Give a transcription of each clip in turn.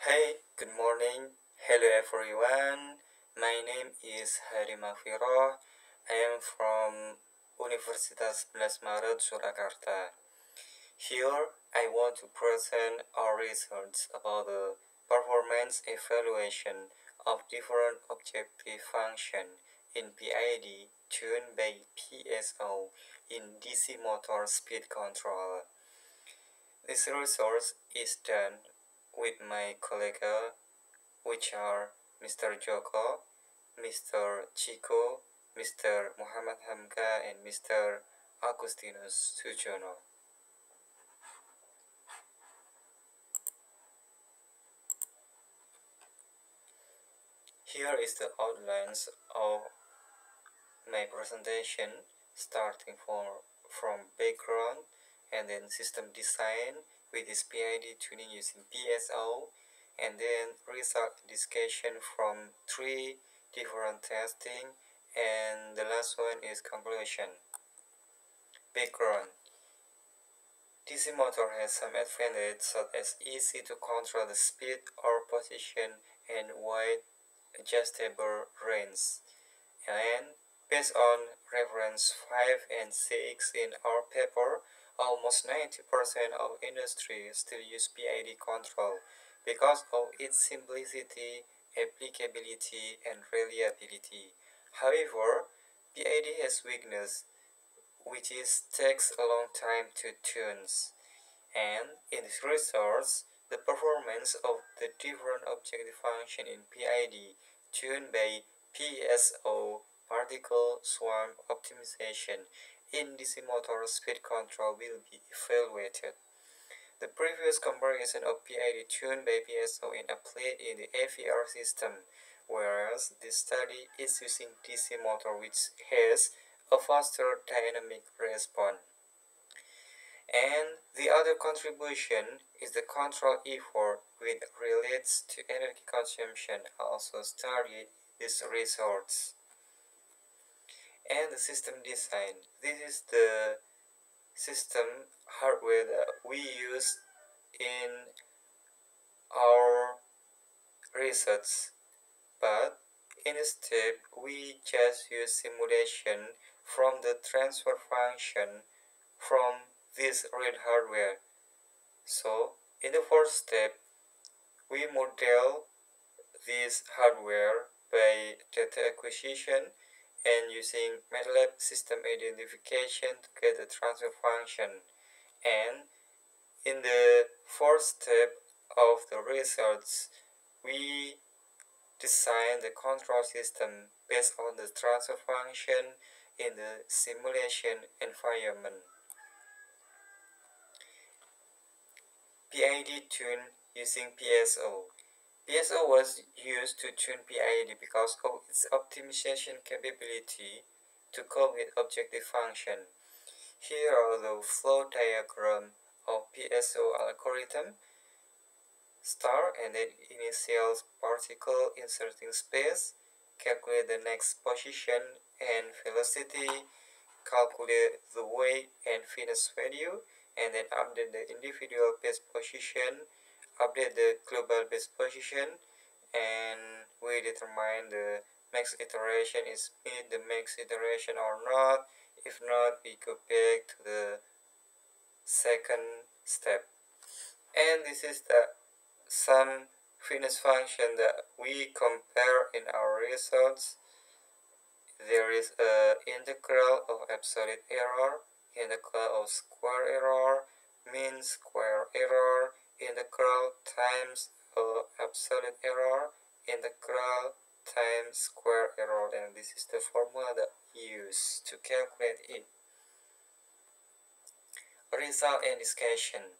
Hey, good morning. Hello everyone. My name is Hari Maghfiroh. I am from Universitas Sebelas Maret, Surakarta. Here, I want to present our results about the performance evaluation of different objective functions in PID tuned by PSO in DC motor speed control. This resource is done with my colleagues, which are Mr. Joko, Mr. Chico, Mr. Muhammad Hamka, and Mr. Augustinus Sujono. Here is the outlines of my presentation, starting from background and then system design with this PID tuning using PSO, and then result discussion from three different testing, and the last one is conclusion. Background. DC motor has some advantage, such as easy to control the speed or position and wide adjustable range. And based on reference 5 and 6 in our paper, almost 90% of industry still use PID control because of its simplicity, applicability, and reliability. However, PID has weakness, which is takes a long time to tune. And in this resource, the performance of the different objective function in PID tuned by PSO particle swarm optimization in DC motor speed control will be evaluated. The previous comparison of PID tuned by PSO is applied in the FER system, whereas this study is using DC motor, which has a faster dynamic response. And the other contribution is the control effort, which relates to energy consumption, also studied these results. And the system design. This is the system hardware that we use in our research, but instead we just use simulation from the transfer function from this real hardware. So in the first step, we model this hardware by data acquisition and using MATLAB system identification to get the transfer function. And in the fourth step of the results, we design the control system based on the transfer function in the simulation environment. PID tune using PSO. PSO was used to tune PID because of its optimization capability to cope with objective function. Here are the flow diagram of PSO algorithm. Start and then initial particle inserting space, calculate the next position and velocity, calculate the weight and fitness value, and then update the individual base position, update the global base position, and we determine the max iteration is meet the max iteration or not. If not, we go back to the second step. And this is the some fitness function that we compare in our results. There is a integral of absolute error, integral of square error, mean square error, integral times absolute error, integral times square error, and this is the formula that we use to calculate it. Result and discussion.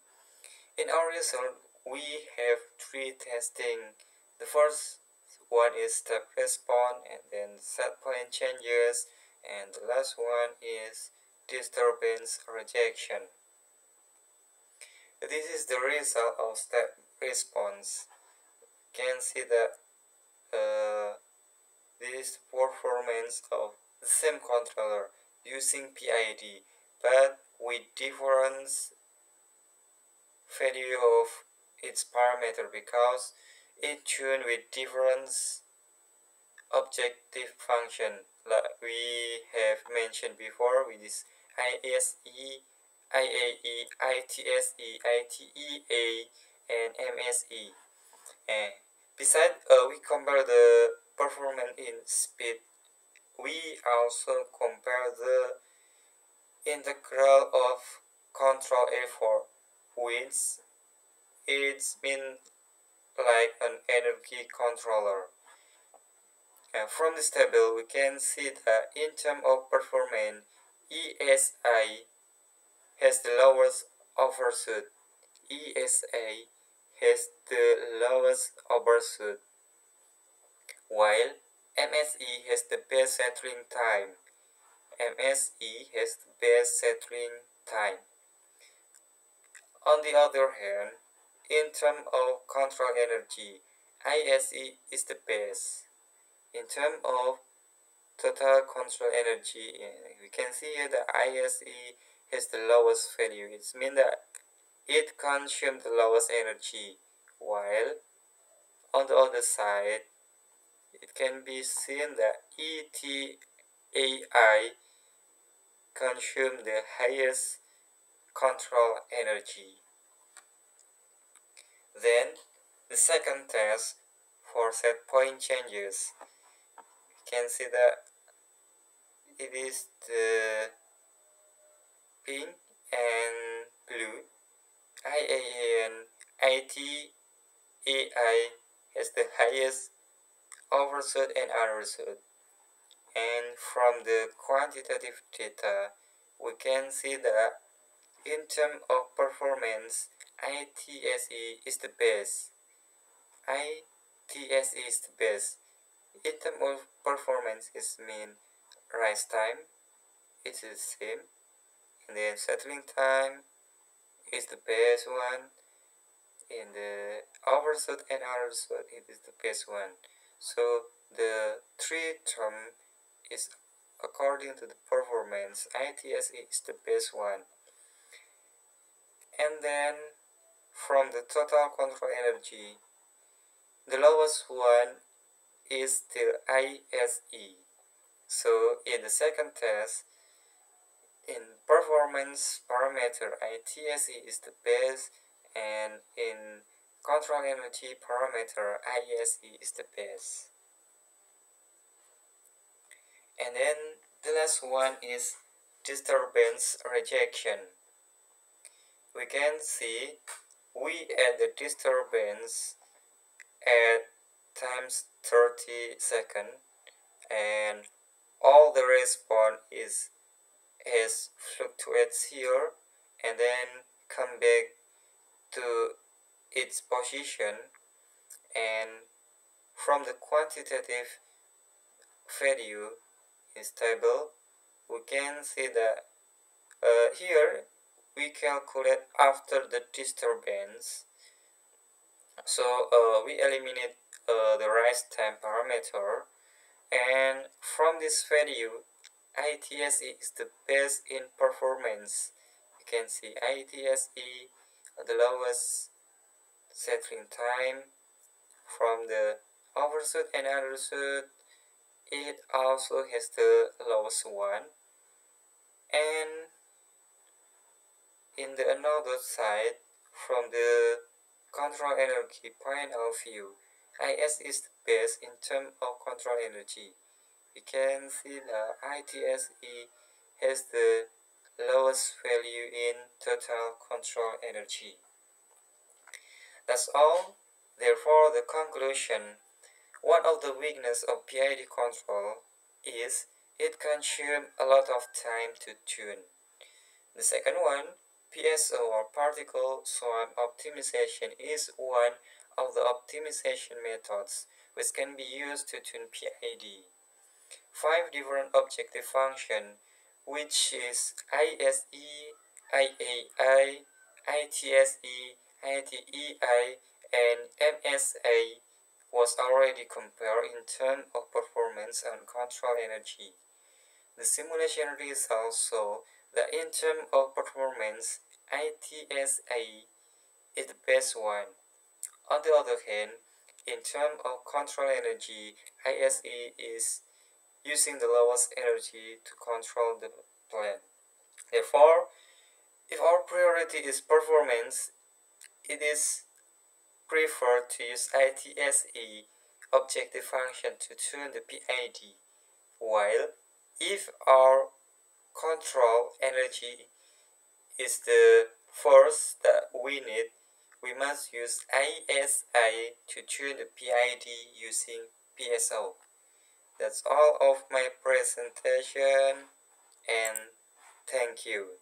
In our result, we have three testing. The first one is step response, and then set point changes, and the last one is disturbance rejection. This is the result of step response. You can see that this performance of the same controller using PID, but with different value of its parameter because it tunes with different objective function like we have mentioned before, which is ISE, IAE, ITSE, ITAE, and MSE. Besides, we compare the performance in speed. We also compare the integral of control effort, which it's been like an energy controller. From this table, we can see that in terms of performance, ISE has the lowest overshoot, ISE has the lowest overshoot, while MSE has the best settling time. MSE has the best settling time. On the other hand, in terms of control energy, ISE is the best. In terms of total control energy, we can see here that ISE has the lowest value. It means that it consumes the lowest energy, while on the other side, it can be seen that ITAE consumes the highest control energy. Then, the second test for set point changes. You can see that it is the pink and blue. IAE and ITAE has the highest overshoot and undershoot. And from the quantitative data, we can see that in terms of performance, ITSE is the best. ITSE is the best. In terms of performance, it means rise time, it is the same. And then settling time is the best one. And the overshoot and undershoot, it is the best one. So the three term is according to the performance. ITSE is the best one. And then from the total control energy, the lowest one is still ISE. So in the second test, in performance parameter, ITSE is the best, and in control energy parameter, ISE is the best. And then the last one is disturbance rejection. We can see we add the disturbance at times 30 seconds, and all the response is as fluctuates here and then come back to its position. And from the quantitative value in this table, we can see that here we calculate after the disturbance. So we eliminate the rise time parameter, and from this value, ITSE is the best in performance. You can see ITSE the lowest settling time. From the overshoot and undershoot, it also has the lowest one. And in the another side, from the control energy point of view, ISE is the best in terms of control energy. You can see that ITSE has the lowest value in total control energy. That's all. Therefore, the conclusion, one of the weaknesses of PID control is it consumes a lot of time to tune. The second one, PSO or particle swarm optimization, is one of the optimization methods which can be used to tune PID. 5 different objective functions, which is ISE, IAI, ITSE, ITEI, and MSE, was already compared in terms of performance and control energy. The simulation results show that in terms of performance, ITSE is the best one, On the other hand, in terms of control energy, ISE is using the lowest energy to control the plant. Therefore, if our priority is performance, it is preferred to use ITSE objective function to tune the PID, while if our control energy is the force that we need, we must use ISE to tune the PID using PSO. That's all of my presentation, and thank you.